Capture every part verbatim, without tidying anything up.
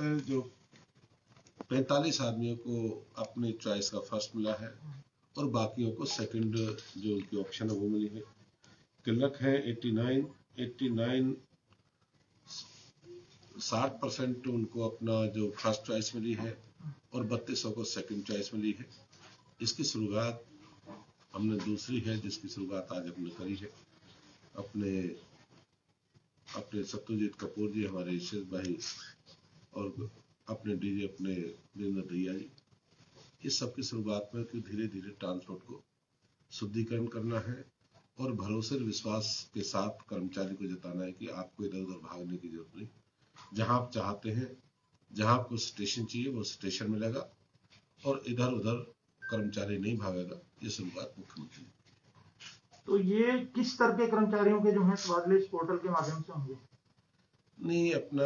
है जो पैंतालीस आदमियों को अपने चॉइस का फर्स्ट मिला है और बाकियों को सेकंड जो उनकी ऑप्शन है वो मिली है। तिलक है नवासी, नवासी साठ परसेंट उनको अपना जो फर्स्ट चॉइस मिली है और बत्तीसों को सेकंड चॉइस मिली है। इसकी शुरुआत हमने दूसरी है जिसकी शुरुआत आज हमने करी है अपने अपने सत्यजीत कपूर जी, हमारे ईश्वर भाई और अपने डीजे अपने वीरेंद्र दैया जी। इस सब की शुरुआत में कि धीरे धीरे ट्रांसपोर्ट को शुद्धिकरण करना है और भरोसे विश्वास के साथ कर्मचारी को जताना है कि आपको इधर उधर भागने की जरूरत नहीं, जहां आप चाहते हैं जहां आपको स्टेशन चाहिए वो स्टेशन मिलेगा और इधर उधर कर्मचारी नहीं भागेगा। ये शुरुआत मुख्यमंत्री। तो ये किस तरह के कर्मचारियों के जो है तबादले इस पोर्टल के माध्यम से होंगे? नहीं, अपना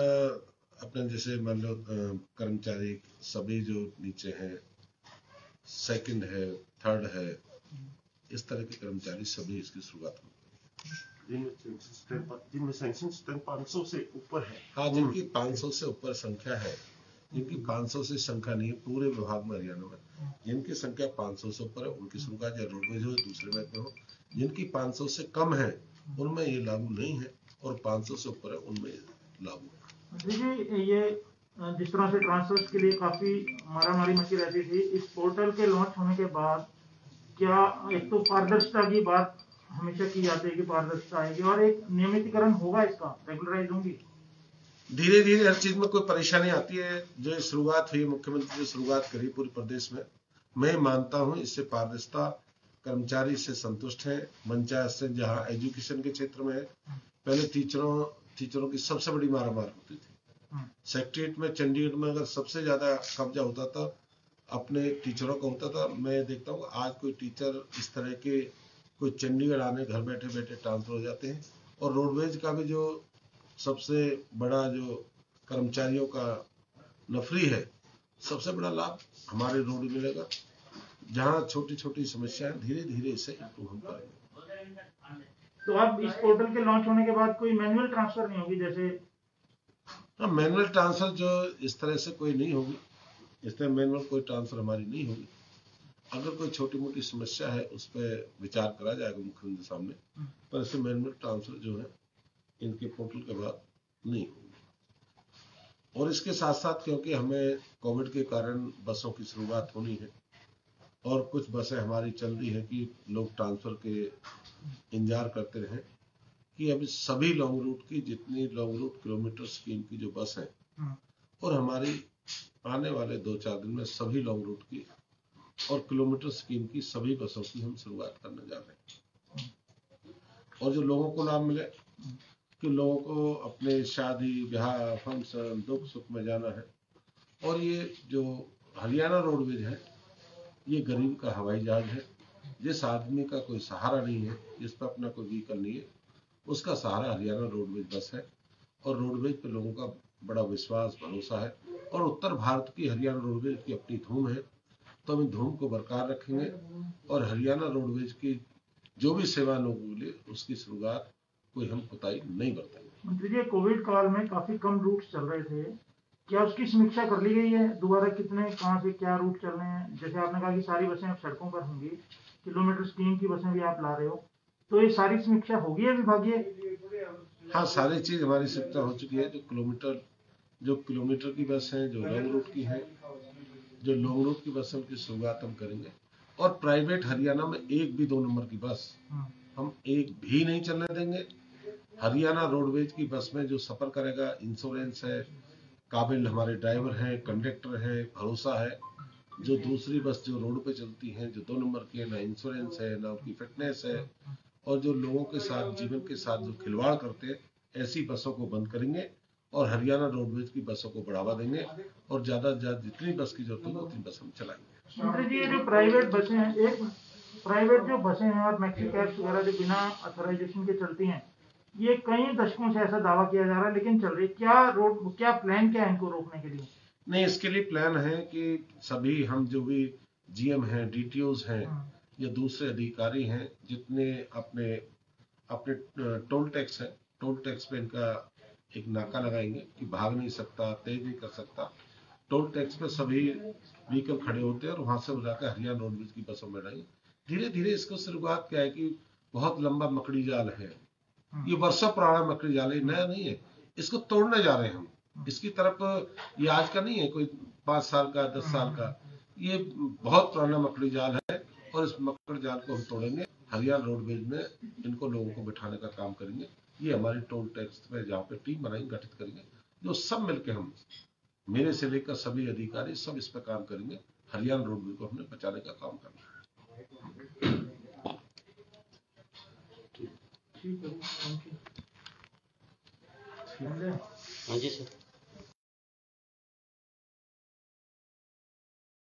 अपना जैसे मान लो कर्मचारी सभी जो नीचे हैं, सेकंड है, थर्ड है, इस तरह के कर्मचारी सभी इसकी शुरुआत होंगे जिनमें सैंक्शन पाँच सौ से ऊपर है। हाँ, जिनकी पाँच सौ से ऊपर संख्या है, जिनकी पाँच सौ से संख्या नहीं है पूरे विभाग में हरियाणा में, जिनकी संख्या पाँच सौ से ऊपर है उनकी शुरुआत या रोडवेज हो दूसरे बैंक में हो। जिनकी पाँच सौ से कम है उनमें ये लागू नहीं है और पाँच सौ से ऊपर है उनमें लागू है। ये जिस तरह से ट्रांसफर्स के लिए काफी मारामारी मची रहती थी, इस पोर्टल के लॉन्च होने के बाद क्या एक तो पारदर्शिता की बात हमेशा की जाती है कि पारदर्शिता आएगी और एक नियमितीकरण होगा, इसका रेगुलराइज होगी धीरे धीरे, हर चीज में कोई परेशानी आती है। जो शुरुआत हुई मुख्यमंत्री जो शुरुआत करी पूरे प्रदेश में, मैं मानता हूँ इससे पारदर्शिता, कर्मचारी इससे संतुष्ट है। पंचायत से जहाँ एजुकेशन के क्षेत्र में है, पहले टीचरों टीचरों की सबसे बड़ी मारामार होती थी सेक्रेटेरिएट में। चंडीगढ़ में अगर सबसे ज्यादा कब्जा होता था अपने टीचरों का होता था। मैं देखता हूँ आज कोई टीचर इस तरह के कोई चंडीगढ़ आने घर बैठे बैठे ट्रांसफर हो जाते हैं। और रोडवेज का भी जो सबसे बड़ा जो कर्मचारियों का नफरी है, सबसे बड़ा लाभ हमारे रोड मिलेगा। जहाँ छोटी छोटी समस्याएं धीरे धीरे इसे इम्प्रूव हम करेंगे। तो अब इस पोर्टल के लॉन्च होने के बाद कोई मैनुअल ट्रांसफर नहीं होगी जैसे? हाँ, मैनुअल ट्रांसफर जो इस तरह से कोई नहीं होगी, इस तरह मैनुअल कोई ट्रांसफर हमारी नहीं होगी। अगर कोई छोटी मोटी समस्या है उस पर विचार करा जाएगा मुख्यमंत्री सामने, पर इससे मैनुअल ट्रांसफर जो है इनके पोर्टल के बाद नहीं होगी। और इसके साथ साथ क्योंकि हमें कोविड के कारण बसों की शुरुआत होनी है और कुछ बसें हमारी चल रही है कि लोग ट्रांसफर के इंतजार करते रहें कि अभी सभी लॉन्ग रूट की जितनी लॉन्ग रूट किलोमीटर्स की इनकी जो बस है, और हमारी आने वाले दो चार दिन में सभी लॉन्ग रूट की और किलोमीटर स्कीम की सभी बसों की हम शुरुआत करने जा रहे हैं। और जो लोगों को लाभ मिले कि लोगों को अपने शादी ब्याह फंक्शन दुख सुख में जाना है, और ये जो हरियाणा रोडवेज है ये गरीब का हवाई जहाज है। जिस आदमी का कोई सहारा नहीं है, जिस पर अपना कोई व्हीकल नहीं है, उसका सहारा हरियाणा रोडवेज बस है। और रोडवेज पे लोगों का बड़ा विश्वास भरोसा है और उत्तर भारत की हरियाणा रोडवेज की अपनी धूम है, तो हम धूम को बरकरार रखेंगे। और हरियाणा रोडवेज की जो भी सेवा लोगों के लिए उसकी शुरुआत कोई हम कोताही नहीं बरतेंगे। मंत्री जी, कोविड काल में काफी कम रूट चल रहे थे, क्या उसकी समीक्षा कर ली गई है? दोबारा कितने कहाँ से क्या रूट चल रहे हैं? जैसे आपने कहा कि सारी बसें अब सड़कों पर होंगी, किलोमीटर स्कीम की बसें भी आप ला रहे हो, तो ये सारी समीक्षा होगी है विभागीय? हाँ, सारी चीज हमारी समीक्षा हो चुकी है। जो किलोमीटर जो किलोमीटर की बस हैं, जो लॉन्ग रूट की हैं, जो लॉन्ग रूट की बस है उनकी शुरुआत हम करेंगे। और प्राइवेट हरियाणा में एक भी दो नंबर की बस हम एक भी नहीं चलने देंगे। हरियाणा रोडवेज की बस में जो सफर करेगा, इंश्योरेंस है, काबिल हमारे ड्राइवर हैं, कंडक्टर हैं, भरोसा है। जो दूसरी बस जो रोड पे चलती है, जो दो नंबर की है, ना इंश्योरेंस है, ना उनकी फिटनेस है, और जो लोगों के साथ जीवन के साथ जो खिलवाड़ करते हैं, ऐसी बसों को बंद करेंगे और हरियाणा रोडवेज की बसों को बढ़ावा देंगे। और ज्यादा से ज्यादा जितनी बस की जरूरत होगी उतनी बस हम चलाएंगे। मंत्री जी, जो प्राइवेट बसें हैं, एक प्राइवेट जो बसें हैं और मैक्सिकैप वगैरह जो बिना अथोराइजेशन के चलती हैं, ये कई दशकों से ऐसा दावा किया जा रहा है लेकिन चल रही, क्या रोड क्या प्लान क्या है इनको रोकने के लिए? नहीं, इसके लिए प्लान है कि सभी हम जो भी जीएम हैं, डीटीओज हैं या दूसरे अधिकारी हैं, जितने अपने अपने टोल टैक्स है, टोल टैक्स पे इनका एक नाका लगाएंगे कि भाग नहीं सकता, तेज नहीं कर सकता। टोल टैक्स पे सभी व्हीकल खड़े होते हैं और वहां से जाकर हरियाणा रोडवेज की बसों में डालेंगे। धीरे धीरे इसको शुरुआत क्या है कि बहुत लंबा मकड़ी जाल है, ये वर्षों पुराना मकड़ी जाल है, नया नहीं है, इसको तोड़ने जा रहे हैं हम। इसकी तरफ ये आज का नहीं है, कोई पांच साल का, दस साल का, ये बहुत पुराना मकड़ी जाल है और इस मकड़ी जाल को हम तोड़ेंगे। हरियाणा रोडवेज में इनको लोगों को बिठाने का काम करेंगे। ये हमारी टोल टैक्स में जहाँ पे टीम बनाएंगे, गठित करेंगे, जो सब मिलकर हम, मेरे से लेकर सभी अधिकारी, सब इस पर काम करेंगे। हरियाणा रोडवेज को हमने बचाने का काम करना है। हाँ जी सर।